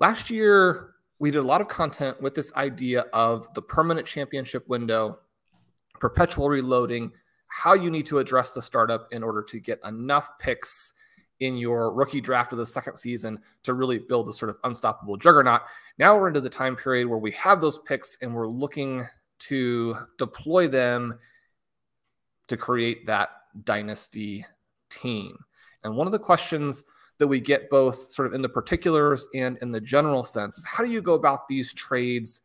Last year, we did a lot of content with this idea of the permanent championship window, perpetual reloading, how you need to address the startup in order to get enough picks in your rookie draft of the second season to really build a sort of unstoppable juggernaut. Now we're into the time period where we have those picks and we're looking to deploy them to create that dynasty team. And one of the questions that we get both sort of in the particulars and in the general sense is, how do you go about these trades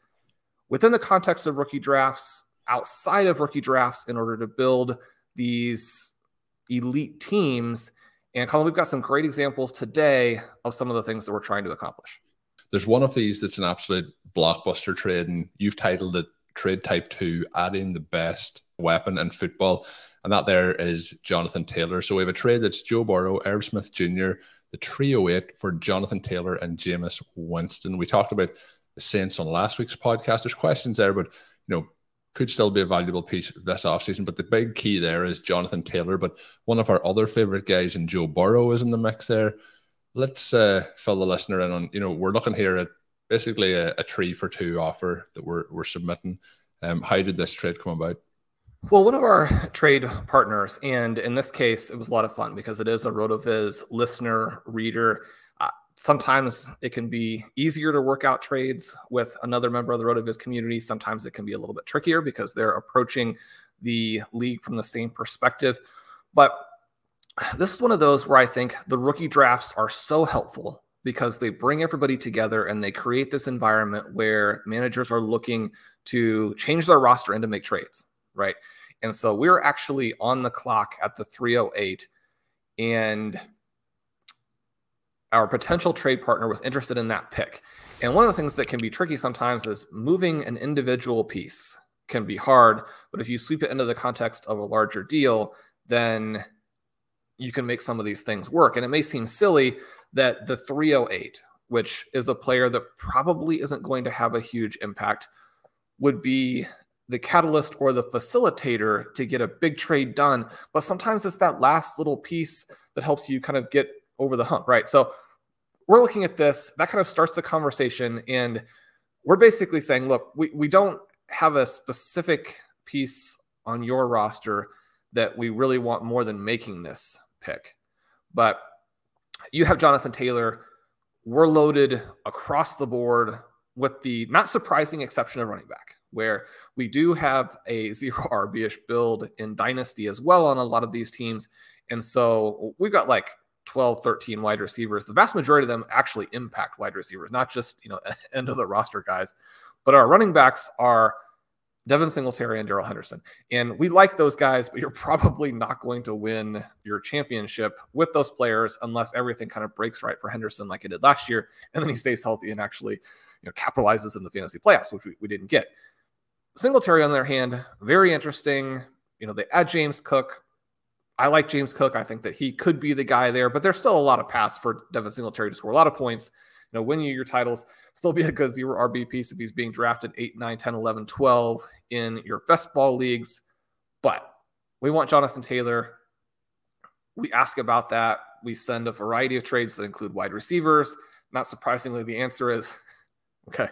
within the context of rookie drafts, outside of rookie drafts, in order to build these elite teams? And Colin, we've got some great examples today of some of the things that we're trying to accomplish. There's one of these that's an absolute blockbuster trade, and you've titled it Trade Type 2, Adding the Best Weapon in Football. And that there is Jonathan Taylor. So we have a trade that's Joe Burrow, Irv Smith Jr., the trio 8 for Jonathan Taylor and Jameis Winston. We talked about the Saints on last week's podcast. There's questions there, but you know, could still be a valuable piece this offseason. But the big key there is Jonathan Taylor. But one of our other favorite guys in Joe Burrow is in the mix there. Let's fill the listener in on, you know, we're looking here at basically a 3-for-2 offer that we're submitting. How did this trade come about? Well, one of our trade partners, and in this case, it was a lot of fun because it is a RotoViz listener, reader. Sometimes it can be easier to work out trades with another member of the RotoViz community. Sometimes it can be a little bit trickier because they're approaching the league from the same perspective. But this is one of those where I think the rookie drafts are so helpful because they bring everybody together and they create this environment where managers are looking to change their roster and to make trades, right? And so we're actually on the clock at the 3:08, and our potential trade partner was interested in that pick. And one of the things that can be tricky sometimes is moving an individual piece can be hard, but if you sweep it into the context of a larger deal, then you can make some of these things work. And it may seem silly that the 308, which is a player that probably isn't going to have a huge impact, would be the catalyst or the facilitator to get a big trade done. But sometimes it's that last little piece that helps you kind of get over the hump, right? So we're looking at this, that kind of starts the conversation. And we're basically saying, look, we don't have a specific piece on your roster that we really want more than making this pick. But you have Jonathan Taylor. We're loaded across the board with the not surprising exception of running back, where we do have a zero RB-ish build in Dynasty as well on a lot of these teams. And so we've got like 12, 13 wide receivers. The vast majority of them actually impact wide receivers, not just, you know, end of the roster guys. But our running backs are Devin Singletary and Darrell Henderson. And we like those guys, but you're probably not going to win your championship with those players unless everything kind of breaks right for Henderson like it did last year. And then he stays healthy and actually, you know, capitalizes in the fantasy playoffs, which we didn't get. Singletary, on the other hand, very interesting. You know, they add James Cook. I like James Cook. I think that he could be the guy there, but there's still a lot of paths for Devin Singletary to score a lot of points, you know, win you your titles, still be a good zero RB piece if he's being drafted 8, 9, 10, 11, 12 in your best ball leagues. But we want Jonathan Taylor. We ask about that. We send a variety of trades that include wide receivers. Not surprisingly, the answer is, okay,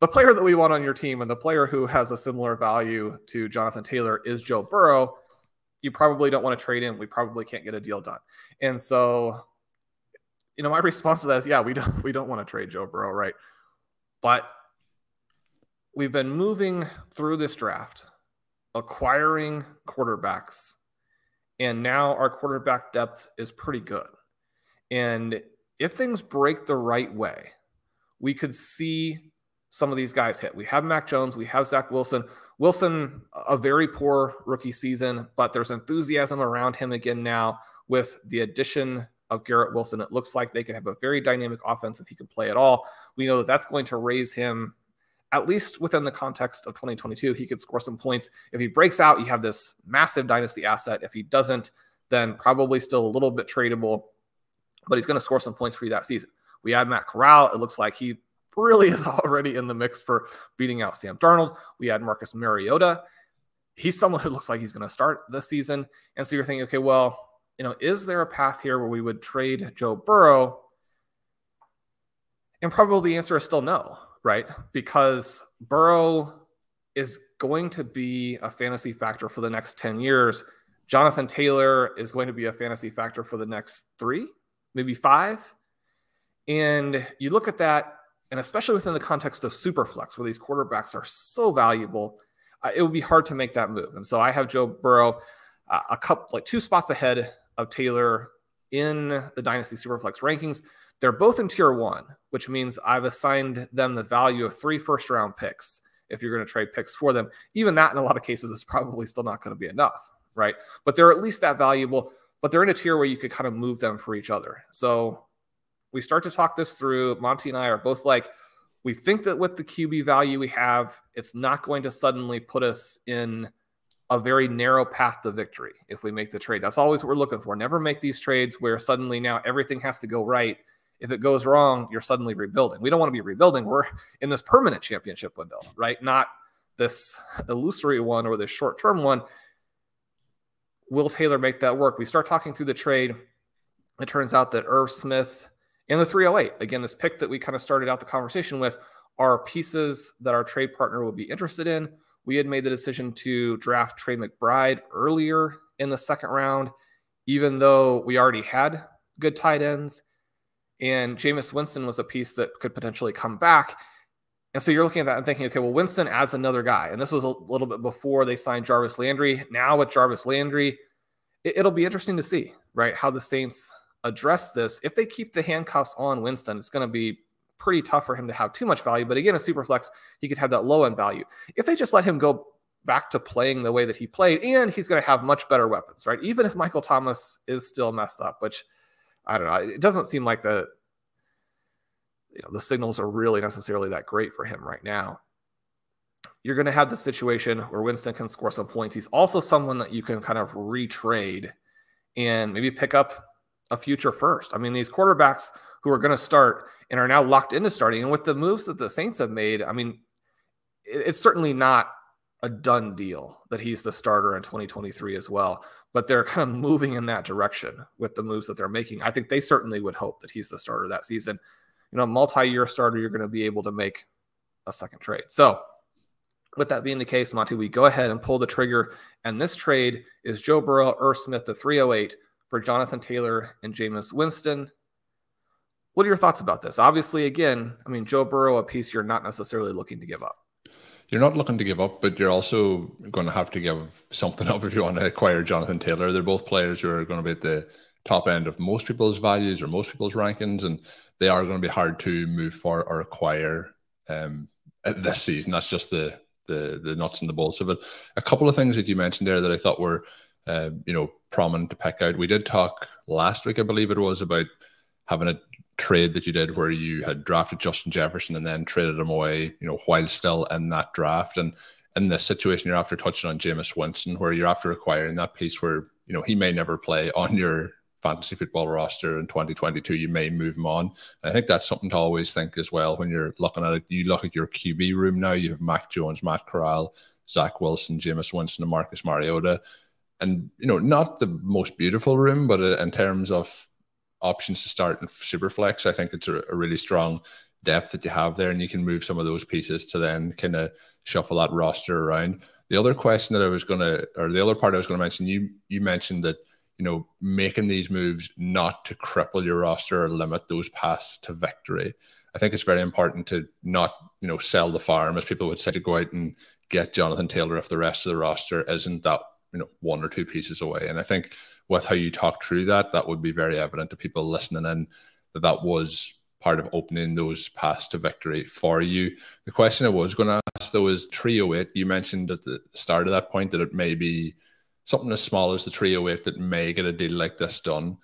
the player that we want on your team and the player who has a similar value to Jonathan Taylor is Joe Burrow. You probably don't want to trade him. We probably can't get a deal done. And so, you know, my response to that is, yeah, we don't want to trade Joe Burrow, right? But we've been moving through this draft, acquiring quarterbacks, and now our quarterback depth is pretty good. And if things break the right way, we could see some of these guys hit. We have Mac Jones. We have Zach Wilson. Wilson, a very poor rookie season, but there's enthusiasm around him again now with the addition of Garrett Wilson. It looks like they can have a very dynamic offense if he can play at all. We know that that's going to raise him, at least within the context of 2022, he could score some points. If he breaks out, you have this massive dynasty asset. If he doesn't, then probably still a little bit tradable, but he's going to score some points for you that season. We add Matt Corral. It looks like he really is already in the mix for beating out Sam Darnold. We had Marcus Mariota. He's someone who looks like he's going to start this season. And so you're thinking, okay, well, you know, is there a path here where we would trade Joe Burrow And probably the answer is still no, right? Because Burrow is going to be a fantasy factor for the next 10 years. Jonathan Taylor is going to be a fantasy factor for the next 3, maybe 5. And you look at that, and especially within the context of Superflex, where these quarterbacks are so valuable, it would be hard to make that move. And so I have Joe Burrow like 2 spots ahead of Taylor in the Dynasty Superflex rankings. They're both in Tier 1, which means I've assigned them the value of 3 first-round picks. If you're going to trade picks for them, even that in a lot of cases is probably still not going to be enough, right? But they're at least that valuable, but they're in a tier where you could kind of move them for each other. So we start to talk this through. Monty and I are both like, we think that with the QB value we have, it's not going to suddenly put us in a very narrow path to victory if we make the trade. That's always what we're looking for. Never make these trades where suddenly now everything has to go right. If it goes wrong, you're suddenly rebuilding. We don't want to be rebuilding. We're in this permanent championship window, right? Not this illusory one or this short-term one. Will Taylor make that work? We start talking through the trade. It turns out that Irv Smith and the 308, again, this pick that we kind of started out the conversation with, are pieces that our trade partner would be interested in. We had made the decision to draft Trey McBride earlier in the 2nd round, even though we already had good tight ends. And Jameis Winston was a piece that could potentially come back. And so you're looking at that and thinking, okay, well, Winston adds another guy. And this was a little bit before they signed Jarvis Landry. Now with Jarvis Landry, it'll be interesting to see, right, how the Saints address this. If they keep the handcuffs on Winston, it's going to be pretty tough for him to have too much value. But again, a super flex, he could have that low-end value. If they just let him go back to playing the way that he played, and he's going to have much better weapons, right? Even if Michael Thomas is still messed up, which I don't know. It doesn't seem like the signals are really necessarily that great for him right now. You're going to have the situation where Winston can score some points. He's also someone that you can kind of retrade and maybe pick up a future first. I mean, these quarterbacks who are going to start and are now locked into starting, and with the moves that the Saints have made, I mean, it's certainly not a done deal that he's the starter in 2023 as well, but they're kind of moving in that direction with the moves that they're making. I think they certainly would hope that he's the starter that season. You know, multi-year starter, you're going to be able to make a second trade. So with that being the case, Monty, we go ahead and pull the trigger. And this trade is Joe Burrow, Irv Smith, the 308 for Jonathan Taylor and Jameis Winston. What are your thoughts about this? Obviously, again, I mean, Joe Burrow, a piece you're not necessarily looking to give up. You're not looking to give up, but you're also going to have to give something up if you want to acquire Jonathan Taylor. They're both players who are going to be at the top end of most people's values or most people's rankings, and they are going to be hard to move for or acquire this season. That's just the nuts and the bolts of it. A couple of things that you mentioned there that I thought were prominent to pick out. We did talk last week, I believe it was, about having a trade that you did where you had drafted Justin Jefferson and then traded him away, while still in that draft. And in this situation, you're after touching on Jameis Winston, where you're after acquiring that piece where, he may never play on your fantasy football roster in 2022. You may move him on. And I think that's something to always think as well when you're looking at it. You look at your QB room now, you have Mac Jones, Matt Corral, Zach Wilson, Jameis Winston, and Marcus Mariota. And, not the most beautiful room, but in terms of options to start in Superflex, I think it's a really strong depth that you have there, and you can move some of those pieces to then kind of shuffle that roster around. The other question that I was going to, or the other part I was going to mention, you mentioned that, making these moves not to cripple your roster or limit those paths to victory. I think it's very important to not, sell the farm, as people would say, to go out and get Jonathan Taylor if the rest of the roster isn't that, 1 or 2 pieces away. And I think with how you talk through that, that would be very evident to people listening in that was part of opening those paths to victory for you. The question I was going to ask, though, is 308. You mentioned at the start of that point that it may be something as small as the 308 that may get a deal like this done.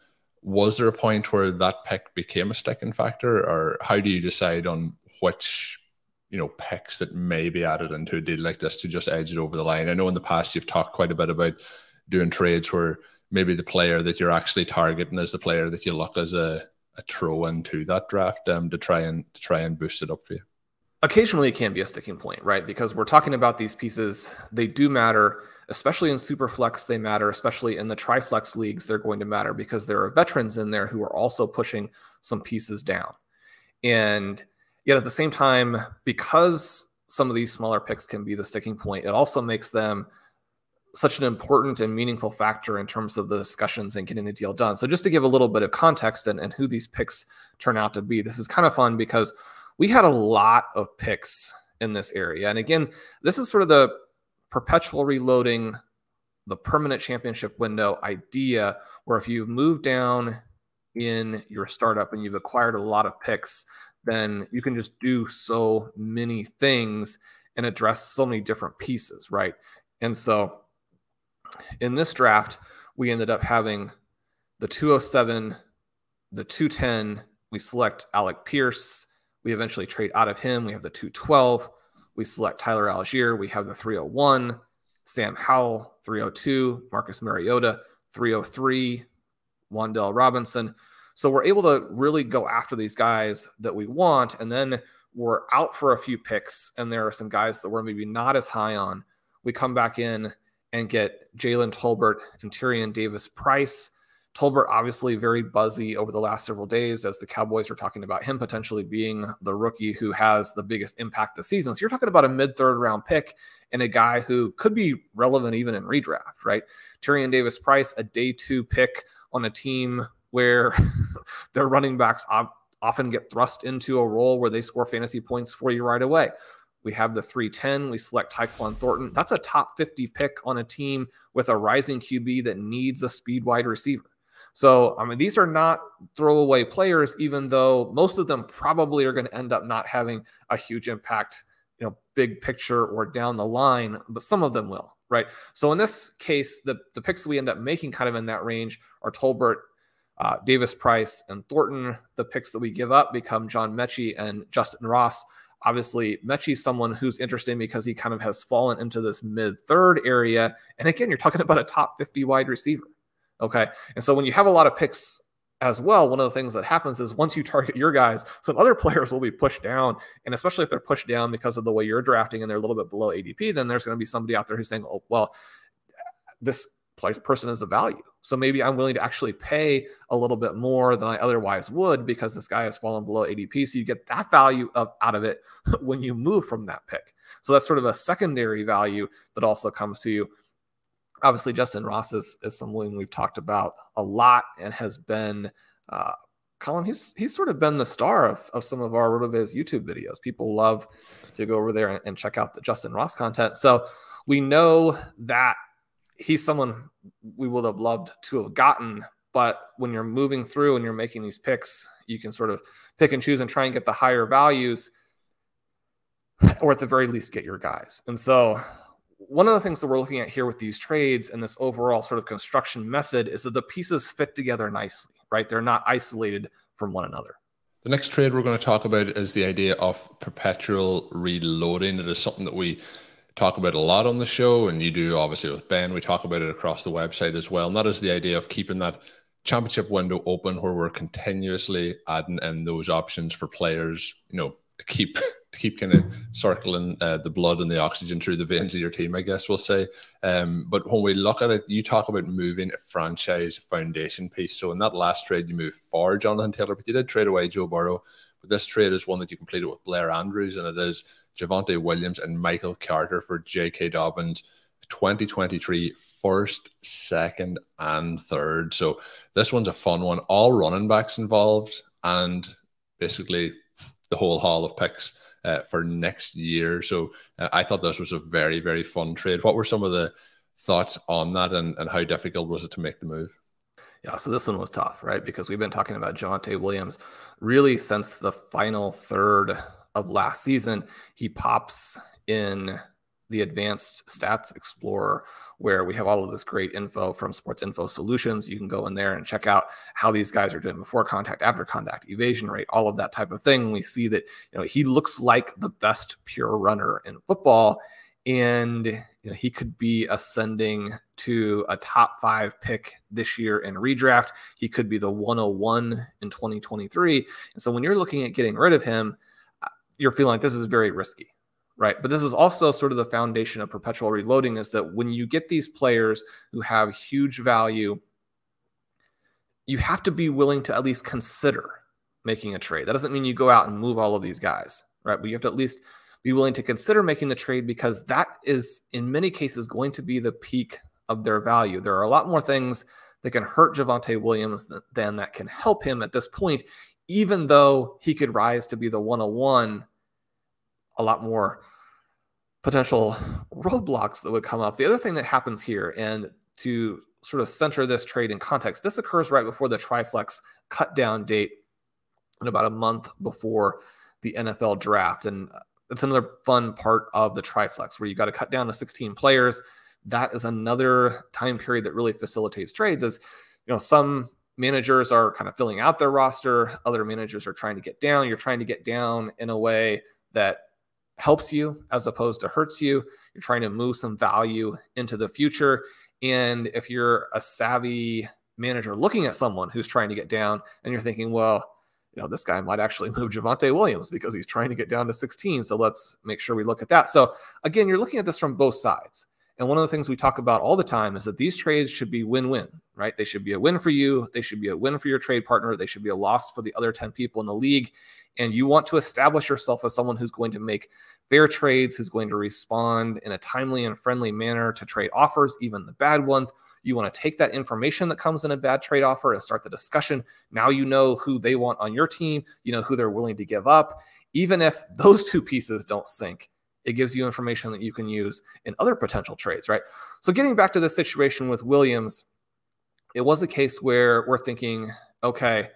Was there a point where that pick became a sticking factor, or how do you decide on which picks that may be added into a deal like this to just edge it over the line? I know in the past you've talked quite a bit about doing trades where maybe the player that you're actually targeting is the player that you look as a throw into that draft to try and boost it up for you. Occasionally it can be a sticking point, right? Because we're talking about these pieces. They do matter, especially in Superflex. They matter, especially in the Triflex leagues. They're going to matter because there are veterans in there who are also pushing some pieces down. And Yet at the same time, because some of these smaller picks can be the sticking point, it also makes them such an important and meaningful factor in terms of the discussions and getting the deal done. So just to give a little bit of context and who these picks turn out to be, this is kind of fun because we had a lot of picks in this area. And again, this is sort of the perpetual reloading, the permanent championship window idea, where if you've moved down in your startup and you've acquired a lot of picks, then you can just do so many things and address so many different pieces, right? And so in this draft, we ended up having the 207, the 210. We select Alec Pierce. We eventually trade out of him. We have the 212. We select Tyler Algier. We have the 301, Sam Howell, 302, Marcus Mariota, 303, Wandell Robinson. So we're able to really go after these guys that we want, and then we're out for a few picks, and there are some guys that we're maybe not as high on. We come back in and get Jalen Tolbert and Tyrion Davis-Price. Tolbert obviously very buzzy over the last several days as the Cowboys were talking about him potentially being the rookie who has the biggest impact this season. So you're talking about a mid-third round pick and a guy who could be relevant even in redraft, right? Tyrion Davis-Price, a day 2 pick on a team where their running backs often get thrust into a role where they score fantasy points for you right away. We have the 310. We select Taequann Thornton. That's a top 50 pick on a team with a rising QB that needs a speed wide receiver. So, I mean, these are not throwaway players, even though most of them probably are going to end up not having a huge impact, you know, big picture or down the line, but some of them will, right? So in this case, the picks we end up making kind of in that range are Tolbert, Davis-Price, and Thornton. The picks that we give up become John Mechie and Justin Ross. Obviously, Mechie's someone who's interesting because he kind of has fallen into this mid-third area. And again, you're talking about a top 50 wide receiver. Okay. And so when you have a lot of picks as well, one of the things that happens is once you target your guys, some other players will be pushed down. And especially if they're pushed down because of the way you're drafting and they're a little bit below ADP, then there's going to be somebody out there who's saying, oh, well, this person is a value. So maybe I'm willing to actually pay a little bit more than I otherwise would because this guy has fallen below ADP. So you get that value out of it when you move from that pick. So that's sort of a secondary value that also comes to you. Obviously, Justin Ross is someone we've talked about a lot and has been, Colin, he's sort of been the star of some of our RotoViz YouTube videos. People love to go over there and check out the Justin Ross content. So we know that he's someone we would have loved to have gotten, but when you're moving through and you're making these picks, you can sort of pick and choose and try and get the higher values, or at the very least get your guys. And so one of the things that we're looking at here with these trades and this overall sort of construction method is that the pieces fit together nicely, right? They're not isolated from one another. The next trade we're going to talk about is the idea of perpetual reloading. It is something that we talk about a lot on the show, and you do obviously with Ben. We talk about it across the website as well, and that is the idea of keeping that championship window open where we're continuously adding in those options for players, you know, to keep kind of circling the blood and the oxygen through the veins of your team, I guess we'll say. But when we look at it, you talk about moving a franchise foundation piece. So in that last trade, you moved far Jonathan Taylor, but you did trade away Joe Burrow. But this trade is one that you completed with Blair Andrews, and it is Javonte Williams and Michael Carter for J.K. Dobbins, 2023 first, second, and third. So this one's a fun one. All running backs involved, and basically the whole haul of picks for next year. So I thought this was a very, very fun trade. What were some of the thoughts on that, and how difficult was it to make the move? Yeah, so this one was tough, right? Because we've been talking about Javonte Williams really since the final third of last season. He pops in the Advanced Stats Explorer, where we have all of this great info from Sports Info Solutions. You can go in there and check out how these guys are doing before contact, after contact, evasion rate, all of that type of thing. We see that, you know, he looks like the best pure runner in football, and you know, he could be ascending to a top 5 pick this year in redraft. He could be the 101 in 2023. And so when you're looking at getting rid of him, you're feeling like this is very risky, right? But this is also sort of the foundation of perpetual reloading, is that when you get these players who have huge value, you have to be willing to at least consider making a trade. That doesn't mean you go out and move all of these guys, right? But you have to at least be willing to consider making the trade, because that is in many cases going to be the peak of their value. There are a lot more things that can hurt Javonte Williams than that can help him at this point, even though he could rise to be the 101, a lot more potential roadblocks that would come up. The other thing that happens here, and to sort of center this trade in context, this occurs right before the Triflex cut down date and about a month before the NFL draft. And it's another fun part of the Triflex where you got to cut down to 16 players. That is another time period that really facilitates trades. Is, you know, some managers are kind of filling out their roster. Other managers are trying to get down. You're trying to get down in a way that helps you as opposed to hurts you. You're trying to move some value into the future. And if you're a savvy manager looking at someone who's trying to get down and you're thinking, well, you know, this guy might actually move Javonte Williams because he's trying to get down to 16. So let's make sure we look at that. So again, you're looking at this from both sides. And one of the things we talk about all the time is that these trades should be win-win, right? They should be a win for you. They should be a win for your trade partner. They should be a loss for the other 10 people in the league. And you want to establish yourself as someone who's going to make fair trades, who's going to respond in a timely and friendly manner to trade offers, even the bad ones. You want to take that information that comes in a bad trade offer and start the discussion. Now you know who they want on your team. You know who they're willing to give up. Even if those two pieces don't sync, it gives you information that you can use in other potential trades, right? So getting back to this situation with Williams, it was a case where we're thinking, okay,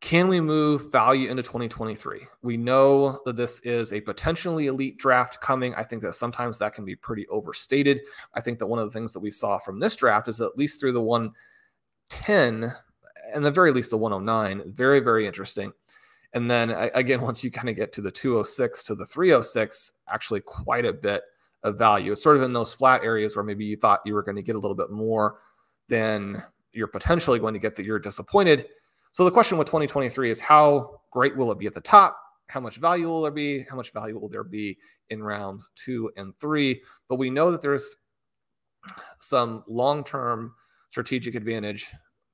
can we move value into 2023? We know that this is a potentially elite draft coming. I think that sometimes that can be pretty overstated. I think that one of the things that we saw from this draft is that at least through the 110, and the very least the 109, very, very interesting. And then again, once you kind of get to the 206 to the 306, actually quite a bit of value. It's sort of in those flat areas where maybe you thought you were going to get a little bit more than you're potentially going to get, that you're disappointed. So the question with 2023 is, how great will it be at the top? How much value will there be? How much value will there be in rounds 2 and 3? But we know that there's some long-term strategic advantage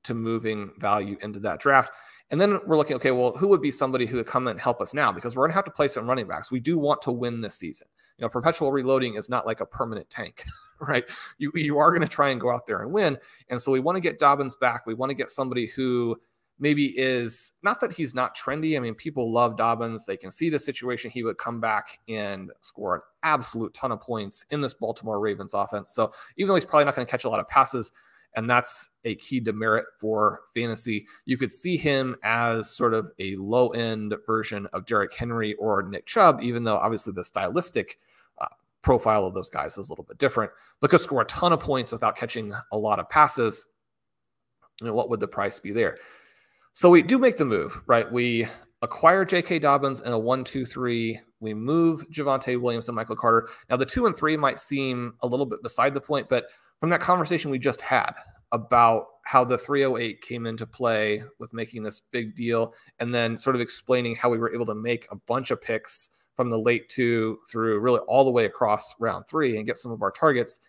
to moving value into that draft. And then we're looking, okay, well, who would be somebody who would come and help us now? Because we're going to have to play some running backs. We do want to win this season. You know, perpetual reloading is not like a permanent tank, right? You are going to try and go out there and win. And so we want to get Dobbins back. We want to get somebody who maybe is, not that he's not trendy. I mean, people love Dobbins. They can see the situation. He would come back and score an absolute ton of points in this Baltimore Ravens offense. So even though he's probably not going to catch a lot of passes, and that's a key demerit for fantasy, you could see him as sort of a low-end version of Derrick Henry or Nick Chubb, even though obviously the stylistic profile of those guys is a little bit different, but could score a ton of points without catching a lot of passes. You know, what would the price be there? So we do make the move, right? We acquire J.K. Dobbins in a 1-2-3. We move Javonte Williams and Michael Carter. Now, the 2 and 3 might seem a little bit beside the point, but from that conversation we just had about how the 308 came into play with making this big deal, and then sort of explaining how we were able to make a bunch of picks from the late 2 through really all the way across round 3 and get some of our targets,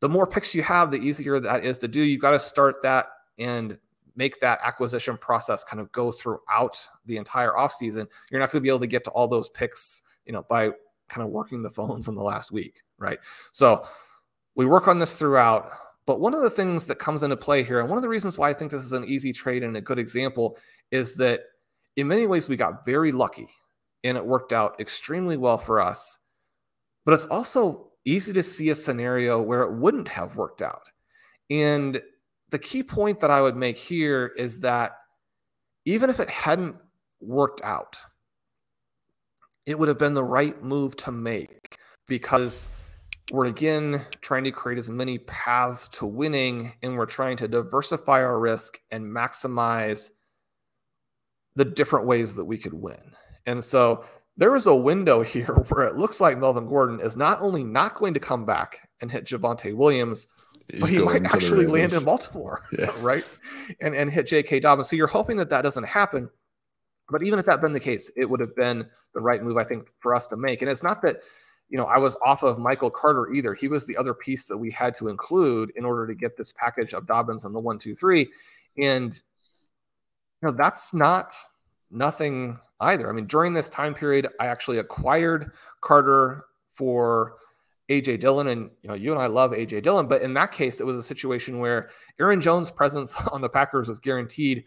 the more picks you have, the easier that is to do. You've got to start that and make that acquisition process kind of go throughout the entire offseason. You're not going to be able to get to all those picks, you know, by kind of working the phones in the last week, right? So we work on this throughout, but one of the things that comes into play here, and one of the reasons why I think this is an easy trade and a good example, is that in many ways we got very lucky and it worked out extremely well for us, but it's also easy to see a scenario where it wouldn't have worked out. And the key point that I would make here is that even if it hadn't worked out, it would have been the right move to make, because we're again trying to create as many paths to winning, and we're trying to diversify our risk and maximize the different ways that we could win. And so there is a window here where it looks like Melvin Gordon is not only not going to come back and hit Javonte Williams, but he might actually land in Baltimore, yeah, right? And hit J.K. Dobbins. So you're hoping that that doesn't happen. But even if that had been the case, it would have been the right move, I think, for us to make. And it's not that, you know, I was off of Michael Carter either. He was the other piece that we had to include in order to get this package of Dobbins on the 1-2-3. And you know, that's not nothing either. I mean, during this time period, I actually acquired Carter for AJ Dillon, and you know, you and I love AJ Dillon, but in that case, it was a situation where Aaron Jones' presence on the Packers was guaranteed.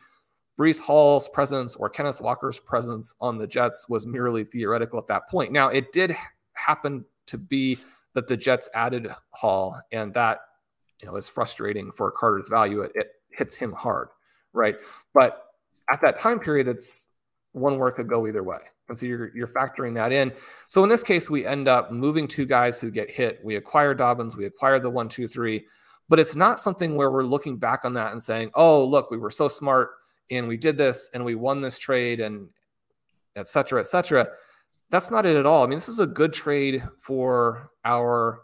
Breece Hall's presence or Kenneth Walker's presence on the Jets was merely theoretical at that point. Now, it did happen to be that the Jets added Hall, and that, you know, is frustrating for Carter's value. It hits him hard, right? But at that time period, it's one where it could go either way. And so you're factoring that in. So in this case, we end up moving two guys who get hit. We acquire Dobbins. We acquire the 1, 2, 3. But it's not something where we're looking back on that and saying, oh, look, we were so smart and we did this and we won this trade and et cetera, et cetera. That's not it at all. I mean, this is a good trade for our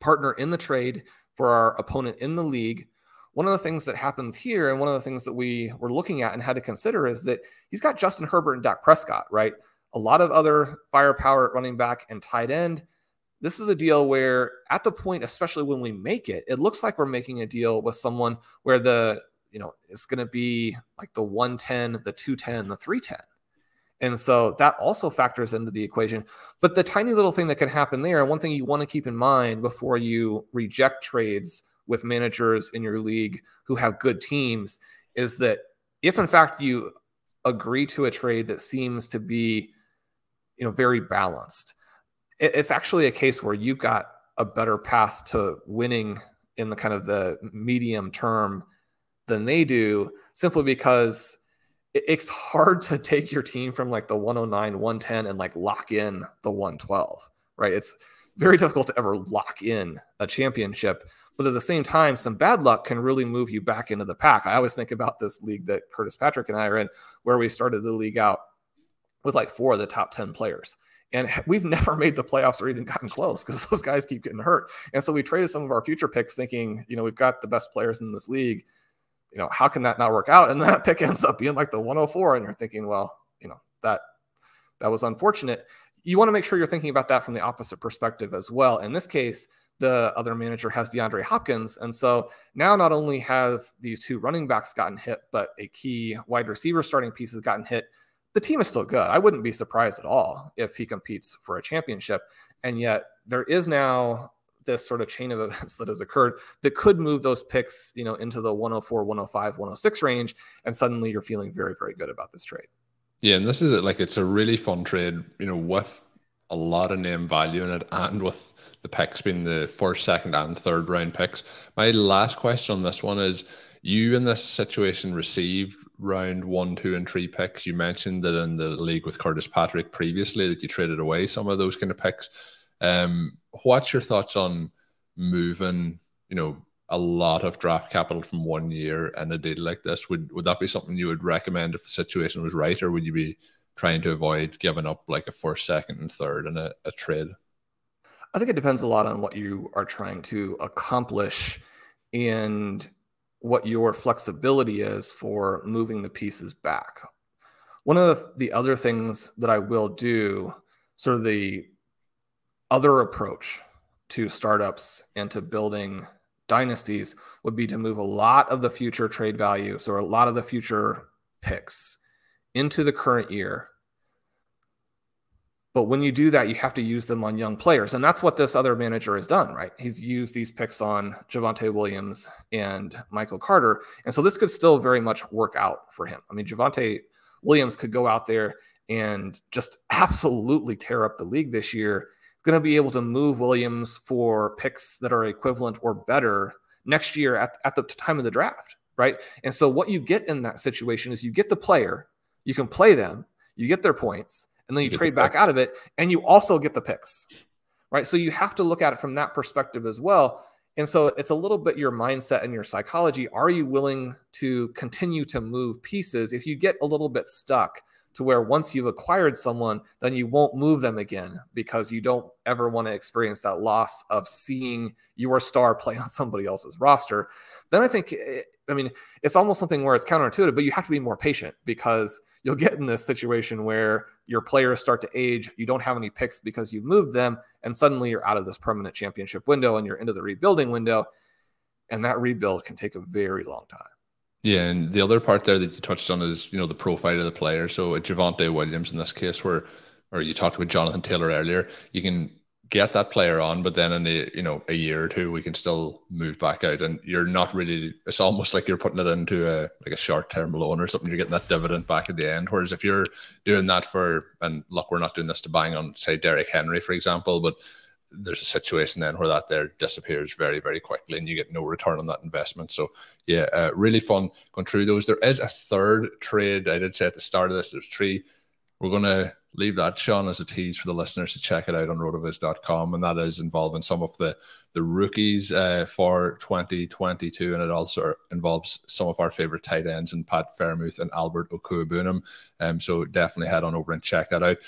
partner in the trade, for our opponent in the league. One of the things that happens here, and one of the things that we were looking at and had to consider, is that he's got Justin Herbert and Dak Prescott, right? A lot of other firepower at running back and tight end. This is a deal where at the point, especially when we make it, it looks like we're making a deal with someone where the, you know, it's going to be like the 110, the 210, the 310. And so that also factors into the equation. But the tiny little thing that can happen there, and one thing you want to keep in mind before you reject trades with managers in your league who have good teams, is that if in fact you agree to a trade that seems to be, you know, very balanced, it's actually a case where you've got a better path to winning in the kind of the medium term than they do, simply because it's hard to take your team from like the 109, 110 and like lock in the 112, right? It's very difficult to ever lock in a championship, but at the same time, some bad luck can really move you back into the pack. I always think about this league that Curtis Patrick and I are in, where we started the league out with like 4 of the top 10 players. And we've never made the playoffs or even gotten close because those guys keep getting hurt. And so we traded some of our future picks thinking, you know, we've got the best players in this league. You know, how can that not work out? And that pick ends up being like the 104, and you're thinking, well, you know, that was unfortunate. You want to make sure you're thinking about that from the opposite perspective as well. In this case, the other manager has DeAndre Hopkins, and so now not only have these 2 running backs gotten hit, but a key wide receiver starting piece has gotten hit. The team is still good. I wouldn't be surprised at all if he competes for a championship, and yet there is now this sort of chain of events that has occurred that could move those picks, you know, into the 104, 105, 106 range. And suddenly you're feeling very, very good about this trade. Yeah. And this is it. Like, it's a really fun trade, you know, with a lot of name value in it and with the picks being the 1st, 2nd and 3rd round picks. My last question on this one is, you in this situation received round 1, 2 and 3 picks. You mentioned that in the league with Curtis Patrick previously that you traded away some of those kind of picks. What's your thoughts on moving, you know, a lot of draft capital from one year in a deal like this? Would that be something you would recommend if the situation was right, or would you be trying to avoid giving up like a 1st, 2nd and 3rd in a trade? I think it depends a lot on what you are trying to accomplish and what your flexibility is for moving the pieces back. One of the other things that I will do, sort of the other approach to startups and to building dynasties, would be to move a lot of the future trade values or a lot of the future picks into the current year. But when you do that, you have to use them on young players. And that's what this other manager has done, right? He's used these picks on Javonte Williams and Michael Carter. And so this could still very much work out for him. I mean, Javonte Williams could go out there and just absolutely tear up the league this year. Going to be able to move Williams for picks that are equivalent or better next year at the time of the draft, right? And so what you get in that situation is you get the player, you can play them, you get their points, and then you trade back out of it, and you also get the picks, right? So you have to look at it from that perspective as well. And so it's a little bit your mindset and your psychology. Are you willing to continue to move pieces if you get a little bit stuck to where once you've acquired someone, then you won't move them again because you don't ever want to experience that loss of seeing your star play on somebody else's roster? Then I think, I mean, it's almost something where it's counterintuitive, but you have to be more patient because you'll get in this situation where your players start to age, you don't have any picks because you moved them, and suddenly you're out of this permanent championship window and you're into the rebuilding window, and that rebuild can take a very long time. Yeah, and the other part there that you touched on is, you know, the profile of the player. So at Javonte Williams in this case, where, or you talked about Jonathan Taylor earlier, you can get that player on, but then in a, you know, a year or two, we can still move back out, and you're not really, it's almost like you're putting it into a, like a short-term loan or something. You're getting that dividend back at the end. Whereas if you're doing that for, and look, we're not doing this to bang on, say, Derrick Henry, for example, but there's a situation then where that there disappears very, very quickly and you get no return on that investment. So yeah, really fun going through those. There is a third trade. I did say at the start of this, there's three. We're going to leave that, Sean, as a tease for the listeners to check it out on rotoviz.com. And that is involving some of the rookies for 2022. And it also involves some of our favorite tight ends and Pat Fairmouth and Albert Okuabunam. So definitely head on over and check that out.